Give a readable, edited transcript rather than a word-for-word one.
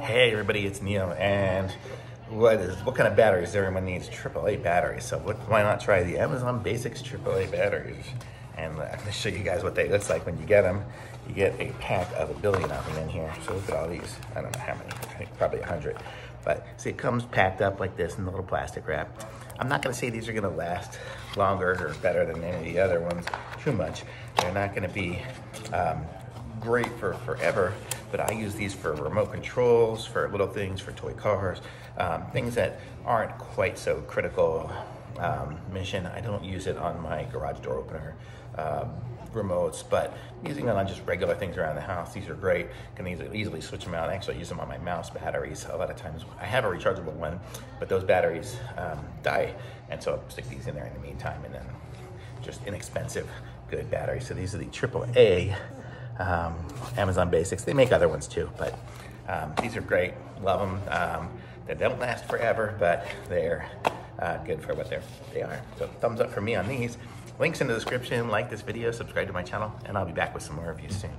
Hey everybody, it's Neil, and what kind of batteries everyone needs? AAA batteries. So why not try the Amazon Basics AAA batteries? And I'm going to show you guys what they look like when you get them. You get a pack of 1 billion of them in here. So look at all these. I don't know how many. I think probably 100. But see, it comes packed up like this in a little plastic wrap. I'm not going to say these are going to last longer or better than any of the other ones too much. They're not going to be great for forever. But I use these for remote controls, for little things, for toy cars, things that aren't quite so critical mission. I don't use it on my garage door opener remotes, but using it on just regular things around the house, these are great. Can easily switch them out. I actually use them on my mouse batteries. A lot of times I have a rechargeable one, but those batteries die. And so I stick these in there in the meantime, and then just inexpensive, good batteries. So these are the AAA. Amazon Basics. They make other ones too, but these are great. Love them. They don't last forever, but they're good for what they are. So thumbs up for me on these. Links in the description. Like this video, subscribe to my channel, and I'll be back with some more reviews soon.